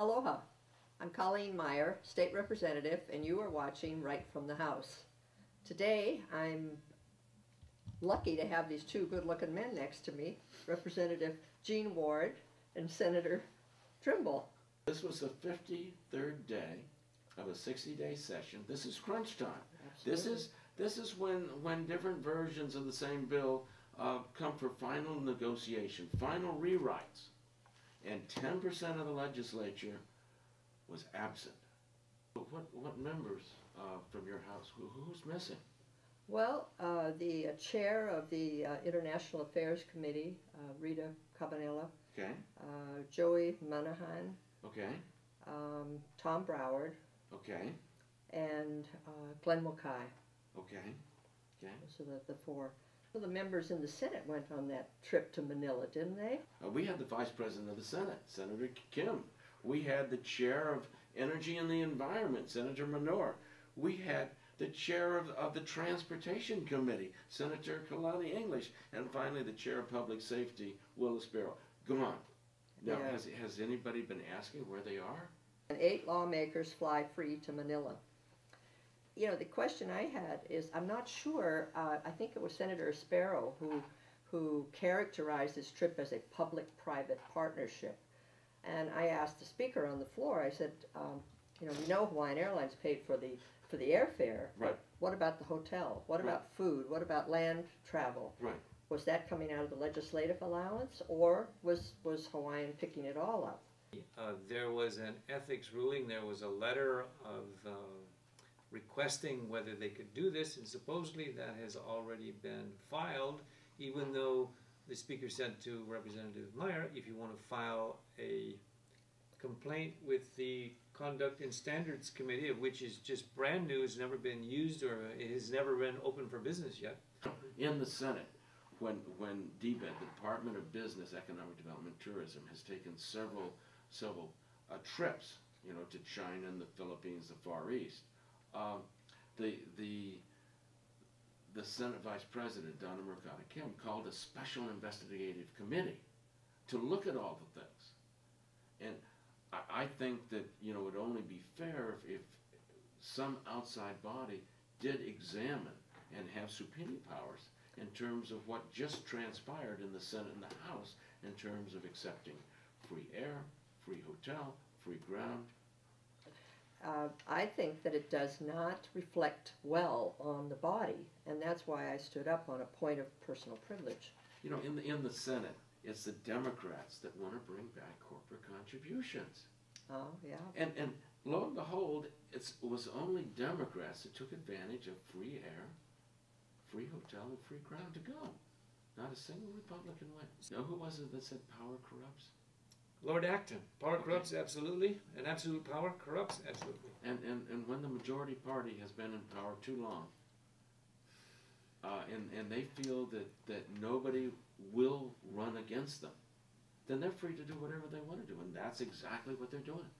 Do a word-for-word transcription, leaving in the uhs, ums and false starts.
Aloha, I'm Colleen Meyer, State Representative, and you are watching Right from the House. Today I'm lucky to have these two good-looking men next to me, Representative Gene Ward and Senator Trimble. This was the fifty-third day of a sixty-day session. This is crunch time. Absolutely. This is this is when when different versions of the same bill uh, come for final negotiation, final rewrites. And ten percent of the legislature was absent. But what, what members uh, from your house, who, who's missing? Well, uh, the uh, chair of the uh, International Affairs Committee, uh, Rida Cabanilla. Okay. Uh, Joey Manahan. Okay. Um, Tom Brower. Okay. And uh, Glenn Wakai. Okay. Okay. So that the four. Well, the members in the Senate went on that trip to Manila, didn't they? Uh, we had the Vice President of the Senate, Senator Kim. We had the Chair of Energy and the Environment, Senator Menor. We had the Chair of, of the Transportation Committee, Senator Kalani English. And finally, the Chair of Public Safety, Will Espero. Gone. Now, yeah. has, has anybody been asking where they are? And eight lawmakers fly free to Manila. You know, the question I had is, I'm not sure, uh, I think it was Senator Sparrow who, who characterized this trip as a public-private partnership. And I asked the speaker on the floor, I said, um, you know, we know Hawaiian Airlines paid for the, for the airfare, right. But what about the hotel? What about right. food? What about land travel? Right. Was that coming out of the legislative allowance, or was, was Hawaiian picking it all up? Uh, there was an ethics ruling, there was a letter of... Uh, requesting whether they could do this, and supposedly that has already been filed, even though the speaker said to Representative Meyer, if you want to file a complaint with the Conduct and Standards Committee, of which is just brand new, has never been used or it has never been open for business yet. In the Senate, when, when D B E D, the Department of Business, Economic Development, Tourism, has taken several, several uh, trips, you know, to China and the Philippines, the Far East, Um, the, the, the Senate Vice President, Donna Mercado Kim, called a special investigative committee to look at all the things. And I, I think that, you know, it would only be fair if, if some outside body did examine and have subpoena powers in terms of what just transpired in the Senate and the House in terms of accepting free air, free hotel, free ground. Uh, I think that it does not reflect well on the body, and that's why I stood up on a point of personal privilege. You know, in the, in the Senate, it's the Democrats that want to bring back corporate contributions. Oh, yeah. And, and lo and behold, it's, it was only Democrats that took advantage of free air, free hotel, and free ground to go. Not a single Republican went. You know who was it that said power corrupts? Lord Acton. Power corrupts, absolutely, and absolute power corrupts, absolutely. And, and, and when the majority party has been in power too long, uh, and, and they feel that, that nobody will run against them, then they're free to do whatever they want to do, and that's exactly what they're doing.